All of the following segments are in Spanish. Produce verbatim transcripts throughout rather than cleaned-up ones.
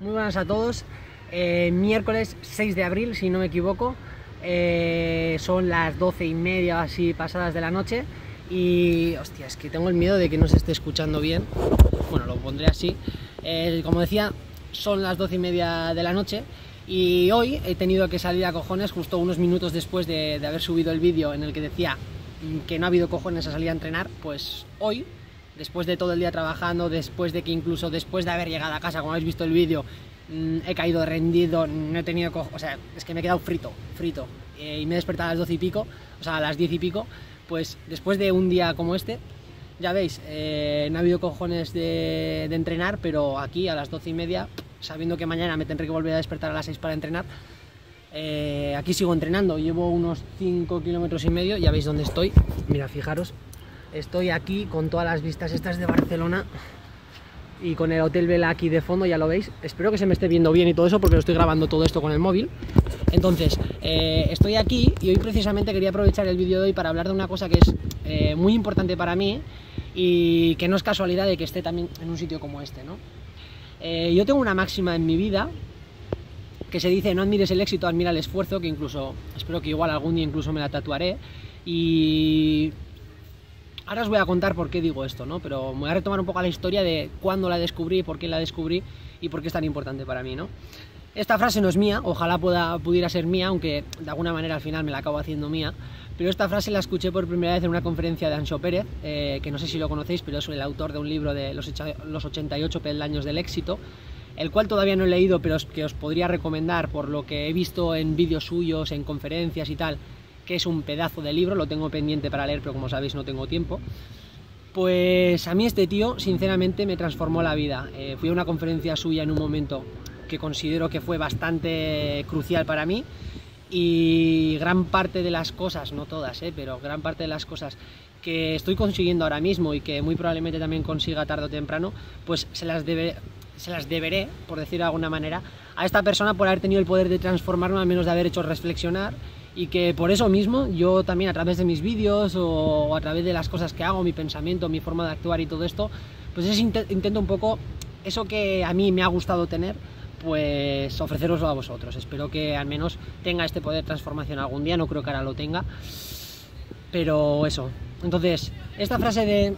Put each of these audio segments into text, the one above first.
Muy buenas a todos, eh, miércoles seis de abril, si no me equivoco, eh, son las doce y media así pasadas de la noche y, hostia, es que tengo el miedo de que no se esté escuchando bien, bueno, lo pondré así, eh, como decía, son las doce y media de la noche y hoy he tenido que salir a cojones justo unos minutos después de, de haber subido el vídeo en el que decía que no ha habido cojones a salir a entrenar, pues hoy, después de todo el día trabajando, después de que incluso después de haber llegado a casa, como habéis visto el vídeo, he caído rendido, no he tenido cojo, o sea, es que me he quedado frito, frito, eh, y me he despertado a las doce y pico, o sea, a las diez y pico, pues después de un día como este, ya veis, eh, no ha habido cojones de, de entrenar, pero aquí a las doce y media, sabiendo que mañana me tendré que volver a despertar a las seis para entrenar, eh, aquí sigo entrenando, llevo unos cinco kilómetros y medio, ya veis dónde estoy, mira, fijaros. Estoy aquí con todas las vistas estas de Barcelona y con el Hotel Vela aquí de fondo, ya lo veis. Espero que se me esté viendo bien y todo eso porque lo estoy grabando todo esto con el móvil. Entonces, eh, estoy aquí y hoy precisamente quería aprovechar el vídeo de hoy para hablar de una cosa que es eh, muy importante para mí y que no es casualidad de que esté también en un sitio como este, ¿no? Eh, yo tengo una máxima en mi vida que se dice: no admires el éxito, admira el esfuerzo, que incluso, espero que igual algún día incluso me la tatuaré. Y ahora os voy a contar por qué digo esto, ¿no? Pero voy a retomar un poco la historia de cuándo la descubrí, por qué la descubrí y por qué es tan importante para mí, ¿no? Esta frase no es mía, ojalá pueda, pudiera ser mía, aunque de alguna manera al final me la acabo haciendo mía, pero esta frase la escuché por primera vez en una conferencia de Anxo Pérez, eh, que no sé si lo conocéis, pero es el autor de un libro de los ochenta y ocho peldaños del éxito, el cual todavía no he leído, pero que os podría recomendar por lo que he visto en vídeos suyos, en conferencias y tal, que es un pedazo de libro, lo tengo pendiente para leer, pero como sabéis no tengo tiempo. Pues a mí este tío, sinceramente, me transformó la vida. Eh, fui a una conferencia suya en un momento que considero que fue bastante crucial para mí y gran parte de las cosas, no todas, eh, pero gran parte de las cosas que estoy consiguiendo ahora mismo y que muy probablemente también consiga tarde o temprano, pues se las debe... se las deberé, por decirlo de alguna manera, a esta persona por haber tenido el poder de transformarme, al menos de haber hecho reflexionar, y que por eso mismo yo también a través de mis vídeos o a través de las cosas que hago, mi pensamiento, mi forma de actuar y todo esto, pues es int- intento un poco eso que a mí me ha gustado tener, pues ofreceroslo a vosotros. Espero que al menos tenga este poder de transformación algún día, no creo que ahora lo tenga, pero eso. Entonces, esta frase de...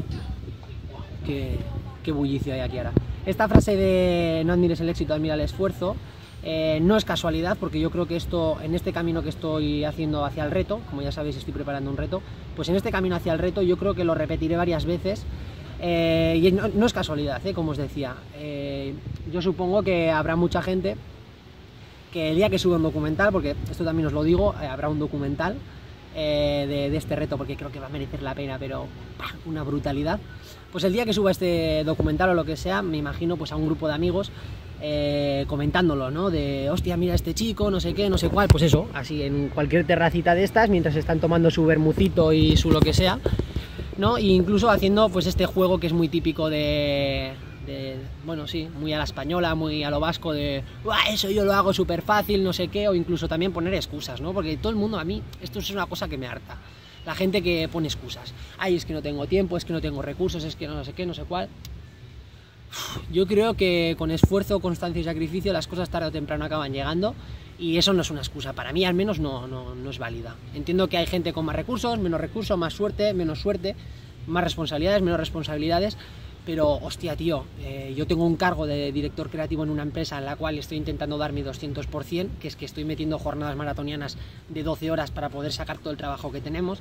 Qué, qué bullicio hay aquí ahora. Esta frase de no admires el éxito, admira el esfuerzo, eh, no es casualidad, porque yo creo que esto, en este camino que estoy haciendo hacia el reto, como ya sabéis estoy preparando un reto, pues en este camino hacia el reto yo creo que lo repetiré varias veces, eh, y no, no es casualidad, eh, como os decía. Eh, yo supongo que habrá mucha gente que el día que suba un documental, porque esto también os lo digo, eh, habrá un documental eh, de, de este reto, porque creo que va a merecer la pena, pero ¡pah!, una brutalidad. Pues el día que suba este documental o lo que sea, me imagino pues a un grupo de amigos eh, comentándolo, ¿no? De, hostia, mira este chico, no sé qué, no sé cuál, pues eso, así en cualquier terracita de estas, mientras están tomando su vermucito y su lo que sea, ¿no? E incluso haciendo pues este juego que es muy típico de... de bueno, sí, muy a la española, muy a lo vasco, de, ¡buah, eso yo lo hago súper fácil, no sé qué! O incluso también poner excusas, ¿no? Porque todo el mundo, a mí, esto es una cosa que me harta. La gente que pone excusas. Ay, es que no tengo tiempo, es que no tengo recursos, es que no sé qué, no sé cuál. Yo creo que con esfuerzo, constancia y sacrificio las cosas tarde o temprano acaban llegando y eso no es una excusa. Para mí al menos no, no, no es válida. Entiendo que hay gente con más recursos, menos recursos, más suerte, menos suerte, más responsabilidades, menos responsabilidades, pero hostia tío, eh, yo tengo un cargo de director creativo en una empresa en la cual estoy intentando dar mi doscientos por ciento, que es que estoy metiendo jornadas maratonianas de doce horas para poder sacar todo el trabajo que tenemos,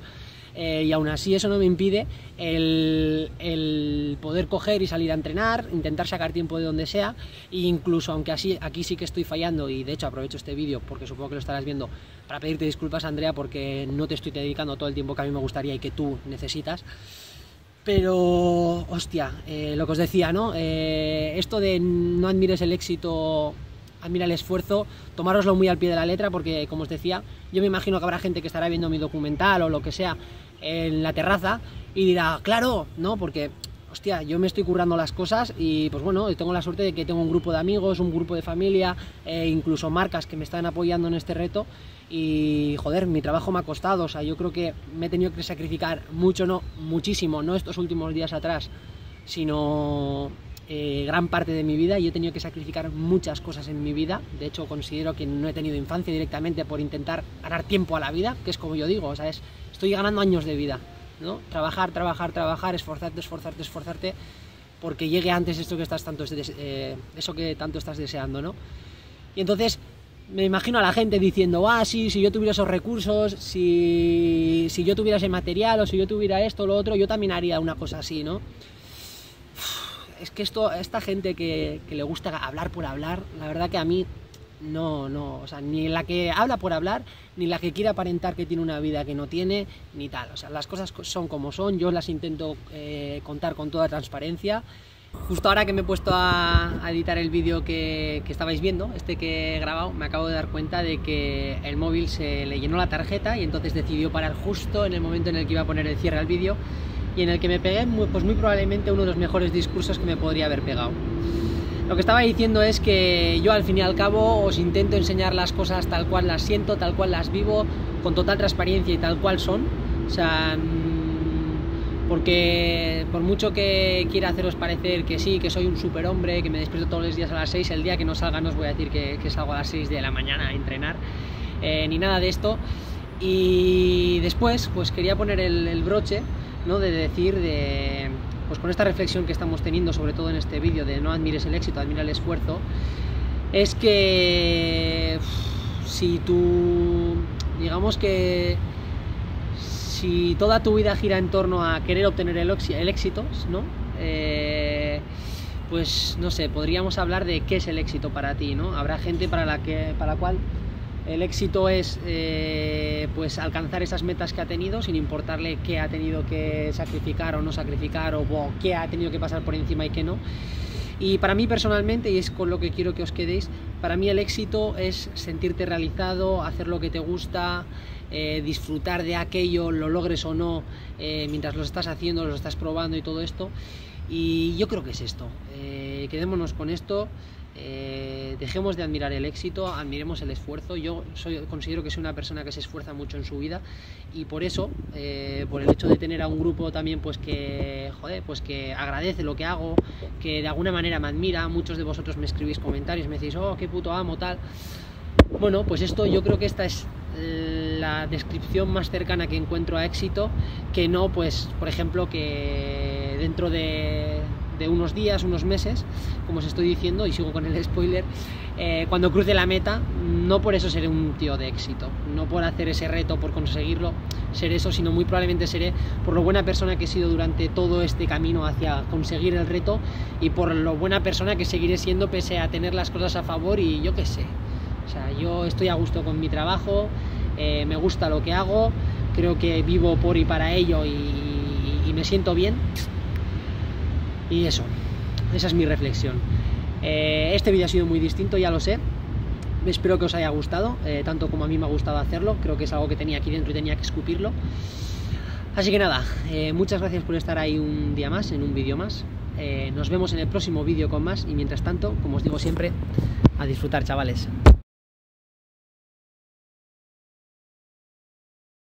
eh, y aún así eso no me impide el, el poder coger y salir a entrenar, intentar sacar tiempo de donde sea, e incluso aunque así aquí sí que estoy fallando, y de hecho aprovecho este vídeo porque supongo que lo estarás viendo para pedirte disculpas, Andrea, porque no te estoy dedicando todo el tiempo que a mí me gustaría y que tú necesitas. Pero, hostia, eh, lo que os decía, ¿no? Eh, esto de no admires el éxito, admira el esfuerzo, tomároslo muy al pie de la letra porque, como os decía, yo me imagino que habrá gente que estará viendo mi documental o lo que sea en la terraza y dirá, claro, ¿no? Porque, hostia, yo me estoy currando las cosas y, pues bueno, tengo la suerte de que tengo un grupo de amigos, un grupo de familia, eh, incluso marcas que me están apoyando en este reto. Y, joder, mi trabajo me ha costado, o sea, yo creo que me he tenido que sacrificar mucho, no, muchísimo, no estos últimos días atrás, sino eh, gran parte de mi vida y he tenido que sacrificar muchas cosas en mi vida. De hecho, considero que no he tenido infancia directamente por intentar ganar tiempo a la vida, que es como yo digo, o sea, es, estoy ganando años de vida, ¿no? Trabajar, trabajar, trabajar, esforzarte, esforzarte, esforzarte, porque llegue antes esto que estás tanto, eh, eso que tanto estás deseando, ¿no? Y entonces me imagino a la gente diciendo, ah, sí, si yo tuviera esos recursos, si, si yo tuviera ese material, o si yo tuviera esto o lo otro, yo también haría una cosa así, ¿no? Es que esto, esta gente que, que le gusta hablar por hablar, la verdad que a mí no, no, o sea, ni la que habla por hablar, ni la que quiere aparentar que tiene una vida que no tiene, ni tal, o sea, las cosas son como son, yo las intento eh, contar con toda transparencia. Justo ahora que me he puesto a, a editar el vídeo que, que estabais viendo, este que he grabado, me acabo de dar cuenta de que el móvil se le llenó la tarjeta y entonces decidió parar justo en el momento en el que iba a poner el cierre al vídeo y en el que me pegué, pues muy probablemente uno de los mejores discursos que me podría haber pegado. Lo que estaba diciendo es que yo al fin y al cabo os intento enseñar las cosas tal cual las siento, tal cual las vivo, con total transparencia y tal cual son. O sea, porque por mucho que quiera haceros parecer que sí, que soy un superhombre, que me despierto todos los días a las seis, el día que no salga no os voy a decir que, que salgo a las seis de la mañana a entrenar, eh, ni nada de esto. Y después, pues quería poner el, el broche, ¿no? De decir, de, pues con esta reflexión que estamos teniendo, sobre todo en este vídeo, de no admires el éxito, admira el esfuerzo, es que uff, si tú, digamos que... si toda tu vida gira en torno a querer obtener el, el éxito, ¿no? Eh, pues no sé, podríamos hablar de qué es el éxito para ti, ¿no? Habrá gente para la, que, para la cual el éxito es eh, pues alcanzar esas metas que ha tenido sin importarle qué ha tenido que sacrificar o no sacrificar o wow, qué ha tenido que pasar por encima y qué no. Y para mí personalmente, y es con lo que quiero que os quedéis, para mí el éxito es sentirte realizado, hacer lo que te gusta, eh, disfrutar de aquello, lo logres o no, eh, mientras lo estás haciendo, lo estás probando y todo esto. Y yo creo que es esto. Eh, quedémonos con esto, eh, dejemos de admirar el éxito, admiremos el esfuerzo. Yo soy, considero que soy una persona que se esfuerza mucho en su vida y por eso, eh, por el hecho de tener a un grupo también pues que, joder, pues que agradece lo que hago, que de alguna manera me admira, muchos de vosotros me escribís comentarios, me decís, oh, qué puto amo, tal. Bueno, pues esto, yo creo que esta es la descripción más cercana que encuentro a éxito, que no, pues, por ejemplo, que dentro de, de unos días, unos meses, como os estoy diciendo, y sigo con el spoiler, eh, cuando cruce la meta, no por eso seré un tío de éxito, no por hacer ese reto, por conseguirlo, seré eso, sino muy probablemente seré por lo buena persona que he sido durante todo este camino hacia conseguir el reto y por lo buena persona que seguiré siendo pese a tener las cosas a favor y yo qué sé. O sea, yo estoy a gusto con mi trabajo, eh, me gusta lo que hago, creo que vivo por y para ello y, y, y me siento bien. Y eso, esa es mi reflexión. Eh, este vídeo ha sido muy distinto, ya lo sé. Espero que os haya gustado, eh, tanto como a mí me ha gustado hacerlo. Creo que es algo que tenía aquí dentro y tenía que escupirlo. Así que nada, eh, muchas gracias por estar ahí un día más, en un vídeo más. Eh, nos vemos en el próximo vídeo con más y mientras tanto, como os digo siempre, a disfrutar, chavales.